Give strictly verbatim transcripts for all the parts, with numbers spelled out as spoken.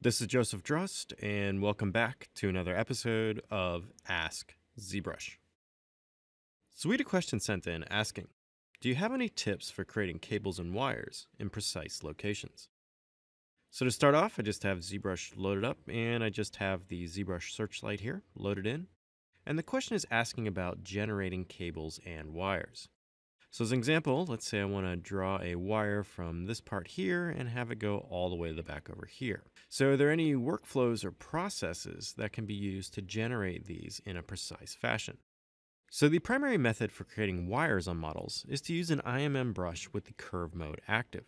This is Joseph Drost, and welcome back to another episode of Ask ZBrush. So we had a question sent in asking, do you have any tips for creating cables and wires in precise locations? So to start off, I just have ZBrush loaded up, and I just have the ZBrush searchlight here loaded in. And the question is asking about generating cables and wires. So as an example, let's say I want to draw a wire from this part here and have it go all the way to the back over here. So are there any workflows or processes that can be used to generate these in a precise fashion? So the primary method for creating wires on models is to use an I M M brush with the curve mode active.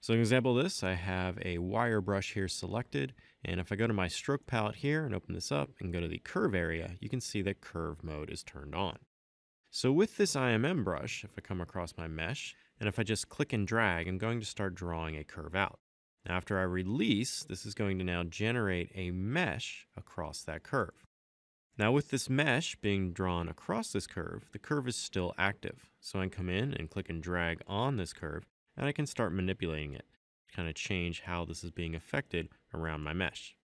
So an example of this, I have a wire brush here selected, and if I go to my stroke palette here and open this up and go to the curve area, you can see that curve mode is turned on. So with this I M M brush, if I come across my mesh, and if I just click and drag, I'm going to start drawing a curve out. Now after I release, this is going to now generate a mesh across that curve. Now with this mesh being drawn across this curve, the curve is still active. So I can come in and click and drag on this curve, and I can start manipulating it, to kind of change how this is being affected around my mesh.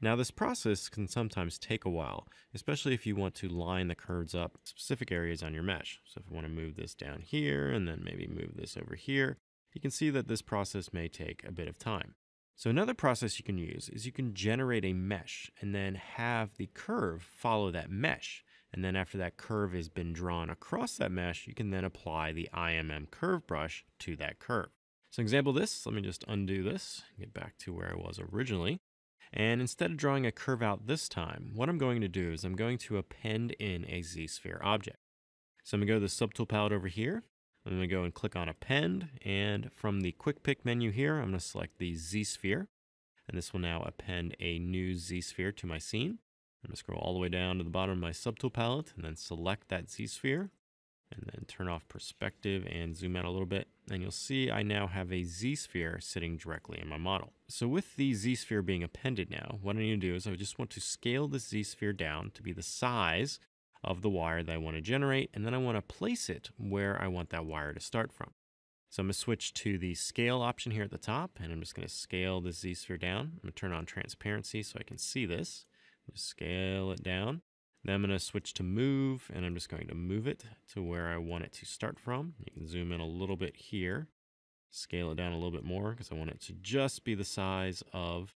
Now this process can sometimes take a while, especially if you want to line the curves up specific areas on your mesh. So if you want to move this down here and then maybe move this over here, you can see that this process may take a bit of time. So another process you can use is you can generate a mesh and then have the curve follow that mesh. And then after that curve has been drawn across that mesh, you can then apply the I M M curve brush to that curve. So an example of this, let me just undo this and get back to where I was originally. And instead of drawing a curve out this time, what I'm going to do is I'm going to append in a Z-Sphere object. So I'm going to go to the Subtool palette over here. I'm going to go and click on Append. And from the Quick Pick menu here, I'm going to select the Z-Sphere. And this will now append a new Z-Sphere to my scene. I'm going to scroll all the way down to the bottom of my Subtool palette and then select that Z-Sphere. And then turn off perspective and zoom out a little bit. And you'll see I now have a Z-sphere sitting directly in my model. So with the Z-sphere being appended now, what I need to do is I just want to scale the Z-sphere down to be the size of the wire that I want to generate. And then I want to place it where I want that wire to start from. So I'm going to switch to the scale option here at the top. And I'm just going to scale the Z-sphere down. I'm going to turn on transparency so I can see this. Just scale it down. Then I'm going to switch to move, and I'm just going to move it to where I want it to start from. You can zoom in a little bit here, scale it down a little bit more because I want it to just be the size of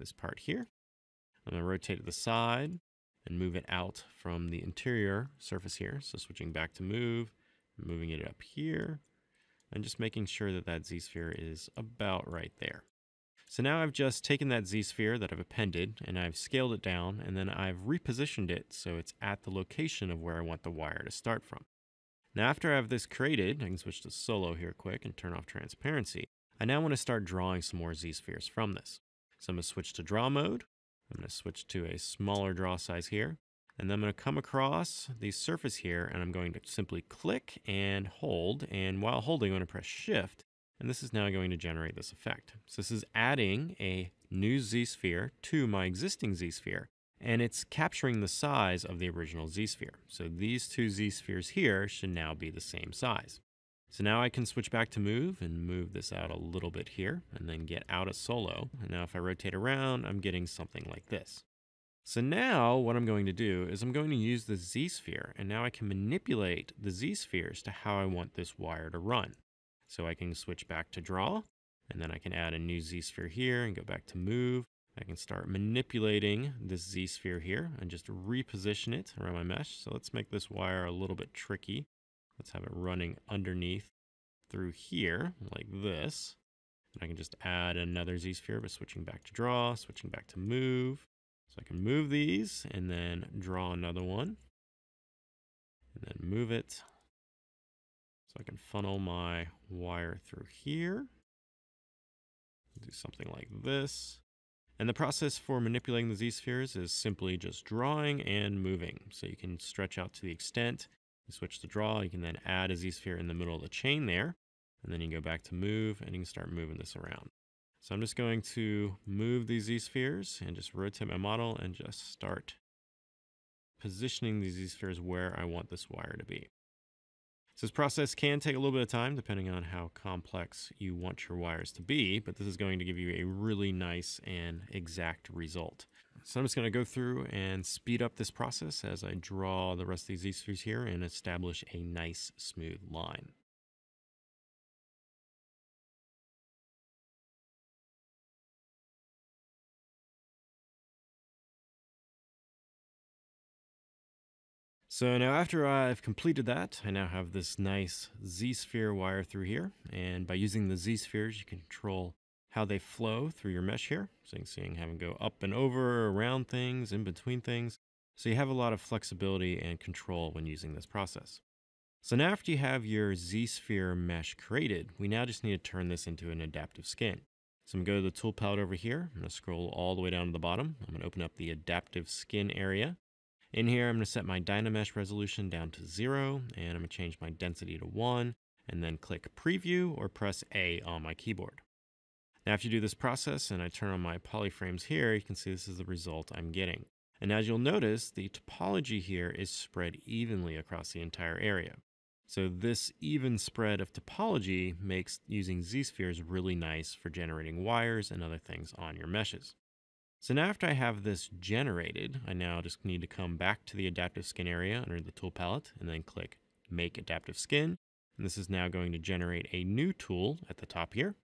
this part here. I'm going to rotate to the side and move it out from the interior surface here. So switching back to move, moving it up here, and just making sure that that Z-sphere is about right there. So now I've just taken that Z-sphere that I've appended, and I've scaled it down, and then I've repositioned it so it's at the location of where I want the wire to start from. Now after I have this created, I can switch to solo here quick and turn off transparency. I now want to start drawing some more Z-spheres from this. So I'm going to switch to draw mode. I'm going to switch to a smaller draw size here. And then I'm going to come across the surface here, and I'm going to simply click and hold. And while holding, I'm going to press Shift. And this is now going to generate this effect. So this is adding a new Z-sphere to my existing Z-sphere, and it's capturing the size of the original Z-sphere. So these two Z-spheres here should now be the same size. So now I can switch back to move and move this out a little bit here, and then get out of solo. And now if I rotate around, I'm getting something like this. So now what I'm going to do is I'm going to use the Z-sphere, and now I can manipulate the Z-spheres to how I want this wire to run. So I can switch back to draw, and then I can add a new Z-sphere here and go back to move. I can start manipulating this Z-sphere here and just reposition it around my mesh. So let's make this wire a little bit tricky. Let's have it running underneath through here like this. And I can just add another Z-sphere by switching back to draw, switching back to move. So I can move these and then draw another one and then move it. So I can funnel my wire through here, do something like this. And the process for manipulating the Z-spheres is simply just drawing and moving. So you can stretch out to the extent, you switch to draw, you can then add a Z-sphere in the middle of the chain there, and then you go back to move and you can start moving this around. So I'm just going to move these Z-spheres and just rotate my model and just start positioning these Z-spheres where I want this wire to be. So this process can take a little bit of time depending on how complex you want your wires to be, but this is going to give you a really nice and exact result. So I'm just going to go through and speed up this process as I draw the rest of these Z-Spheres here and establish a nice smooth line. So now after I've completed that, I now have this nice Z-Sphere wire through here. And by using the Z-Spheres, you can control how they flow through your mesh here. So you can see I can have them go up and over, around things, in between things. So you have a lot of flexibility and control when using this process. So now after you have your Z-Sphere mesh created, we now just need to turn this into an adaptive skin. So I'm going to go to the tool palette over here. I'm going to scroll all the way down to the bottom. I'm going to open up the adaptive skin area. In here, I'm going to set my DynaMesh resolution down to zero, and I'm going to change my density to one, and then click Preview or press A on my keyboard. Now, if you do this process and I turn on my Polyframes here, you can see this is the result I'm getting. And as you'll notice, the topology here is spread evenly across the entire area. So this even spread of topology makes using Z-Spheres really nice for generating wires and other things on your meshes. So now after I have this generated, I now just need to come back to the adaptive skin area under the tool palette and then click Make Adaptive Skin. And this is now going to generate a new tool at the top here.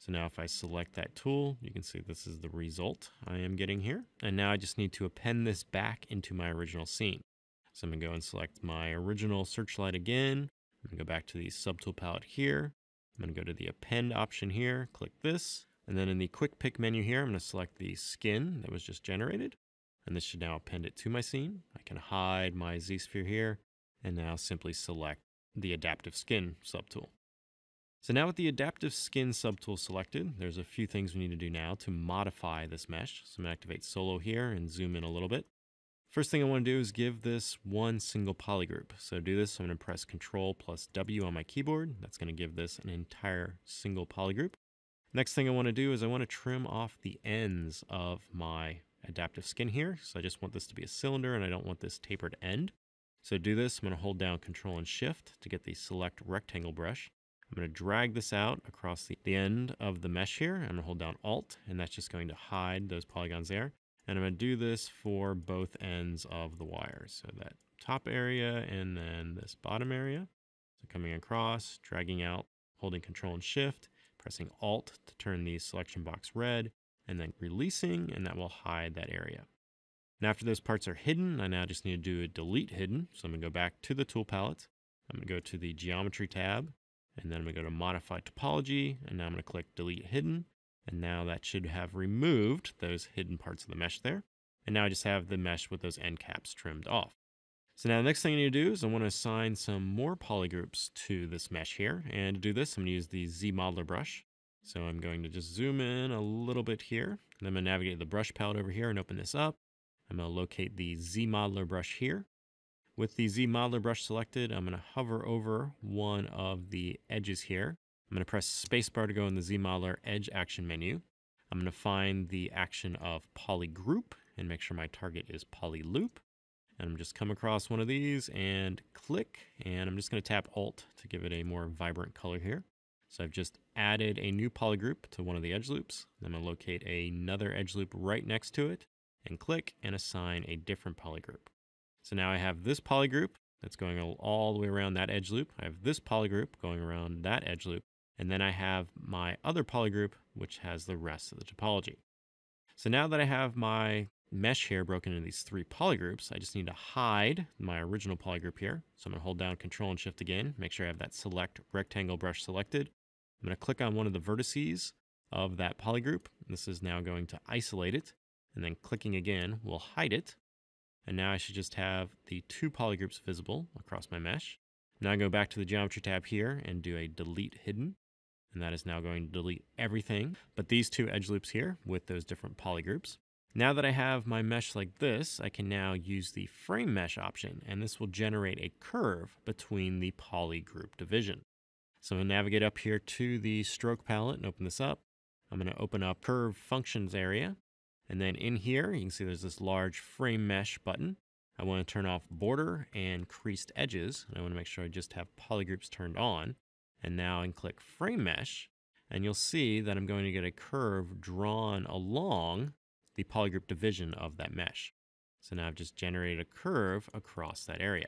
So now if I select that tool, you can see this is the result I am getting here. And now I just need to append this back into my original scene. So I'm going to go and select my original searchlight again. I'm going to go back to the subtool palette here. I'm going to go to the append option here, click this. And then in the quick pick menu here, I'm going to select the skin that was just generated. And this should now append it to my scene. I can hide my Z-Sphere here and now simply select the adaptive skin subtool. So now with the adaptive skin subtool selected, there's a few things we need to do now to modify this mesh. So I'm going to activate solo here and zoom in a little bit. First thing I want to do is give this one single polygroup. So to do this, I'm going to press Ctrl plus W on my keyboard. That's going to give this an entire single polygroup. Next thing I want to do is I want to trim off the ends of my adaptive skin here. So I just want this to be a cylinder and I don't want this tapered end. So to do this, I'm going to hold down Control and Shift to get the Select Rectangle brush. I'm going to drag this out across the, the end of the mesh here. I'm going to hold down Alt, and that's just going to hide those polygons there. And I'm going to do this for both ends of the wire. So that top area and then this bottom area. So coming across, dragging out, holding Control and Shift, pressing Alt to turn the selection box red, and then releasing, and that will hide that area. And after those parts are hidden, I now just need to do a delete hidden. So I'm going to go back to the tool palette. I'm going to go to the geometry tab, and then I'm going to go to modify topology, and now I'm going to click delete hidden. And now that should have removed those hidden parts of the mesh there. And now I just have the mesh with those end caps trimmed off. So now the next thing I need to do is I want to assign some more polygroups to this mesh here. And to do this, I'm going to use the Z Modeler brush. So I'm going to just zoom in a little bit here. And I'm going to navigate the brush palette over here and open this up. I'm going to locate the Z Modeler brush here. With the Z Modeler brush selected, I'm going to hover over one of the edges here. I'm going to press spacebar to go in the Z Modeler Edge Action menu. I'm going to find the action of Polygroup and make sure my target is Polyloop. And I'm just come across one of these and click, and I'm just going to tap Alt to give it a more vibrant color here. So I've just added a new polygroup to one of the edge loops. I'm going to locate another edge loop right next to it and click and assign a different polygroup. So now I have this polygroup that's going all the way around that edge loop. I have this polygroup going around that edge loop, and then I have my other polygroup, which has the rest of the topology. So now that I have my mesh here broken into these three polygroups, I just need to hide my original polygroup here. So I'm going to hold down Control and Shift again, make sure I have that Select Rectangle brush selected. I'm going to click on one of the vertices of that polygroup. This is now going to isolate it, and then clicking again will hide it. And now I should just have the two polygroups visible across my mesh. Now I go back to the Geometry tab here and do a Delete Hidden. And that is now going to delete everything but these two edge loops here with those different polygroups. Now that I have my mesh like this, I can now use the frame mesh option, and this will generate a curve between the polygroup division. So I'm going to navigate up here to the stroke palette and open this up. I'm going to open up curve functions area. And then in here, you can see there's this large frame mesh button. I want to turn off border and creased edges. And I want to make sure I just have polygroups turned on. And now I can click frame mesh, and you'll see that I'm going to get a curve drawn along the polygroup division of that mesh. So now I've just generated a curve across that area.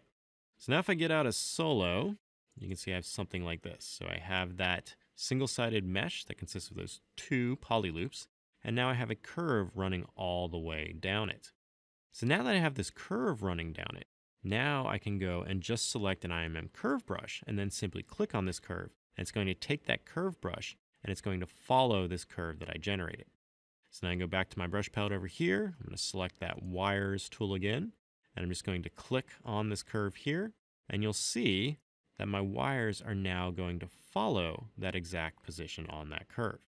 So now if I get out a solo, you can see I have something like this. So I have that single-sided mesh that consists of those two poly loops, and now I have a curve running all the way down it. So now that I have this curve running down it, now I can go and just select an I M M curve brush and then simply click on this curve, and it's going to take that curve brush and it's going to follow this curve that I generated. So now I can go back to my brush palette over here. I'm going to select that wires tool again, and I'm just going to click on this curve here, and you'll see that my wires are now going to follow that exact position on that curve.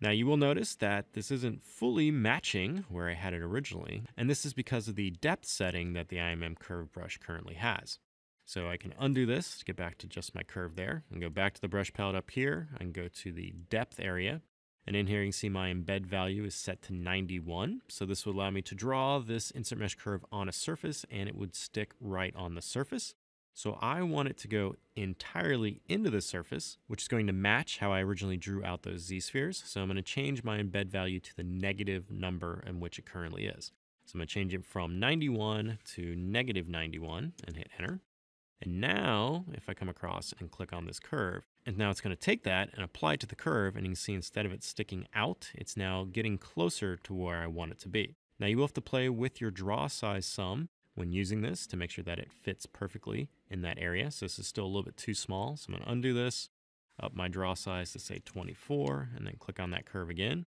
Now you will notice that this isn't fully matching where I had it originally, and this is because of the depth setting that the I M M curve brush currently has. So I can undo this to get back to just my curve there, and go back to the brush palette up here, and go to the depth area, and in here you can see my embed value is set to ninety-one, so this would allow me to draw this insert mesh curve on a surface, and it would stick right on the surface. So I want it to go entirely into the surface, which is going to match how I originally drew out those Z-spheres. So I'm going to change my embed value to the negative number in which it currently is. So I'm going to change it from ninety-one to negative ninety-one and hit enter. And now if I come across and click on this curve, and now it's going to take that and apply it to the curve, and you can see instead of it sticking out, it's now getting closer to where I want it to be. Now you will have to play with your draw size some when using this to make sure that it fits perfectly in that area. So this is still a little bit too small. So I'm gonna undo this, up my draw size to say twenty-four, and then click on that curve again.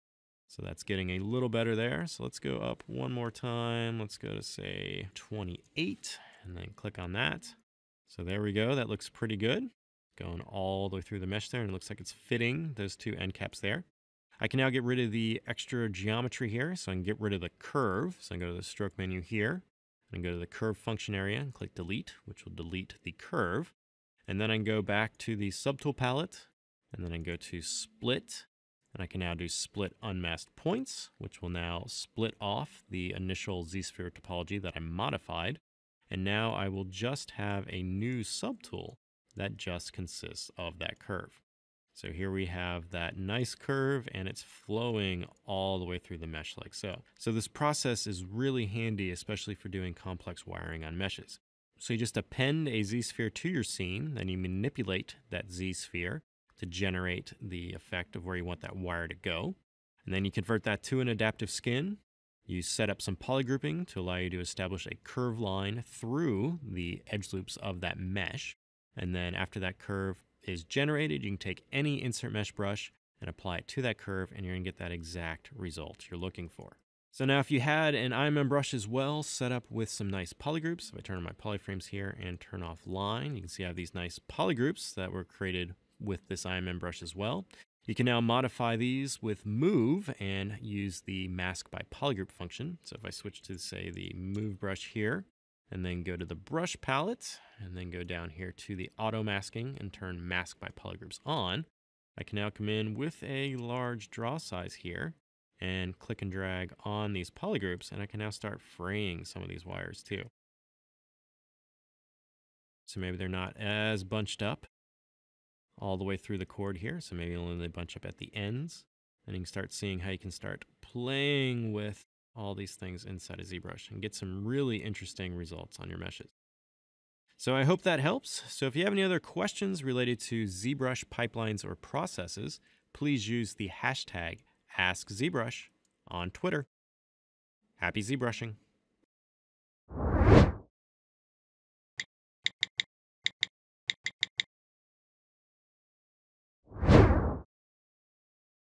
So that's getting a little better there. So let's go up one more time. Let's go to say twenty-eight, and then click on that. So there we go, that looks pretty good. Going all the way through the mesh there, and it looks like it's fitting those two end caps there. I can now get rid of the extra geometry here. So I can get rid of the curve. So I can go to the stroke menu here, and go to the curve function area and click delete, which will delete the curve. And then I can go back to the subtool palette, and then I can go to split, and I can now do split unmasked points, which will now split off the initial Z-sphere topology that I modified. And now I will just have a new subtool that just consists of that curve. So here we have that nice curve, and it's flowing all the way through the mesh like so. So this process is really handy, especially for doing complex wiring on meshes. So you just append a Z-sphere to your scene, then you manipulate that Z-sphere to generate the effect of where you want that wire to go. And then you convert that to an adaptive skin. You set up some polygrouping to allow you to establish a curve line through the edge loops of that mesh. And then after that curve is generated, you can take any insert mesh brush and apply it to that curve, and you're going to get that exact result you're looking for. So now if you had an I M M brush as well set up with some nice polygroups, if I turn on my polyframes here and turn off line, you can see I have these nice polygroups that were created with this I M M brush as well. You can now modify these with move and use the mask by polygroup function. So if I switch to say the move brush here, and then go to the brush palette, and then go down here to the auto masking and turn mask by polygroups on. I can now come in with a large draw size here and click and drag on these polygroups, and I can now start fraying some of these wires too. So maybe they're not as bunched up all the way through the cord here, so maybe only they bunch up at the ends. And you can start seeing how you can start playing with all these things inside of ZBrush and get some really interesting results on your meshes. So I hope that helps. So if you have any other questions related to ZBrush pipelines or processes, please use the hashtag Ask ZBrush on Twitter. Happy ZBrushing!